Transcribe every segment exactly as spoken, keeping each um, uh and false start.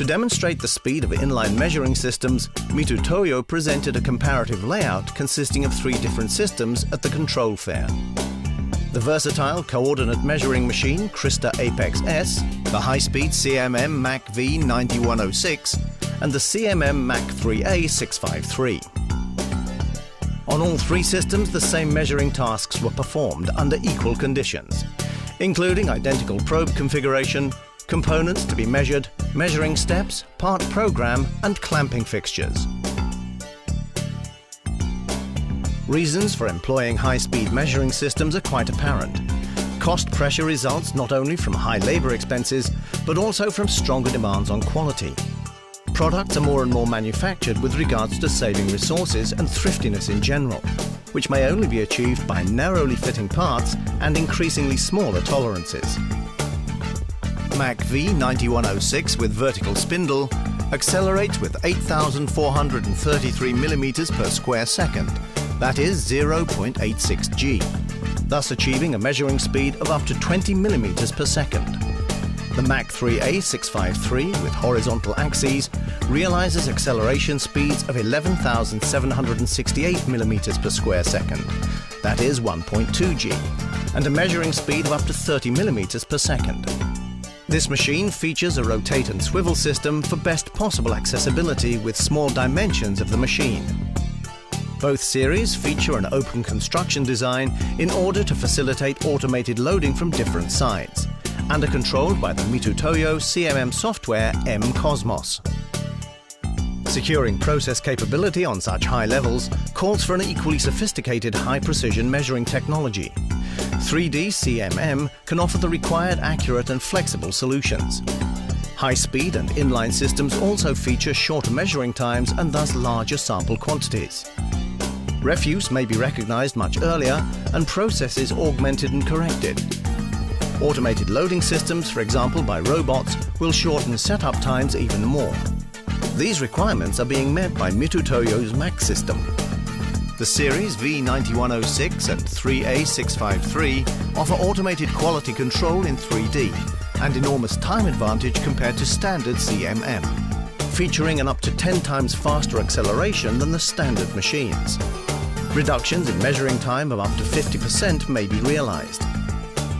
To demonstrate the speed of inline measuring systems, Mitutoyo presented a comparative layout consisting of three different systems at the control fair. The versatile coordinate measuring machine Crysta Apex S, the high-speed C M M MACH V ninety-one oh six, and the C M M MACH three A six five three. On all three systems, the same measuring tasks were performed under equal conditions, including identical probe configuration, components to be measured, measuring steps, part program, and clamping fixtures. Reasons for employing high-speed measuring systems are quite apparent. Cost pressure results not only from high labor expenses, but also from stronger demands on quality. Products are more and more manufactured with regards to saving resources and thriftiness in general, which may only be achieved by narrowly fitting parts and increasingly smaller tolerances. MACH V ninety-one oh six with vertical spindle accelerates with eight thousand four hundred thirty-three millimeters per square second, that is zero point eight six G, thus achieving a measuring speed of up to twenty millimeters per second. The MACH three A six five three with horizontal axes realizes acceleration speeds of eleven thousand seven hundred sixty-eight millimeters per square second, that is one point two G, and a measuring speed of up to thirty millimeters per second. This machine features a rotate and swivel system for best possible accessibility with small dimensions of the machine. Both series feature an open construction design in order to facilitate automated loading from different sides, and are controlled by the Mitutoyo C M M software M-Cosmos. Securing process capability on such high levels calls for an equally sophisticated high-precision measuring technology. three D C M M can offer the required accurate and flexible solutions. High-speed and inline systems also feature shorter measuring times and thus larger sample quantities. Refuse may be recognized much earlier and processes augmented and corrected. Automated loading systems, for example by robots, will shorten setup times even more. These requirements are being met by Mitutoyo's MACH system. The series V ninety-one oh six and three A six five three offer automated quality control in three D and enormous time advantage compared to standard C M M, featuring an up to ten times faster acceleration than the standard machines. Reductions in measuring time of up to fifty percent may be realized.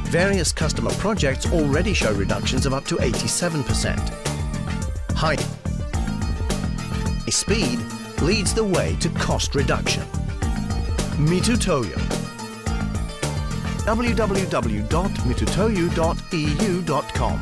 Various customer projects already show reductions of up to eighty-seven percent. High speed leads the way to cost reduction. Mitutoyo. w w w dot mitutoyo dot e u dot com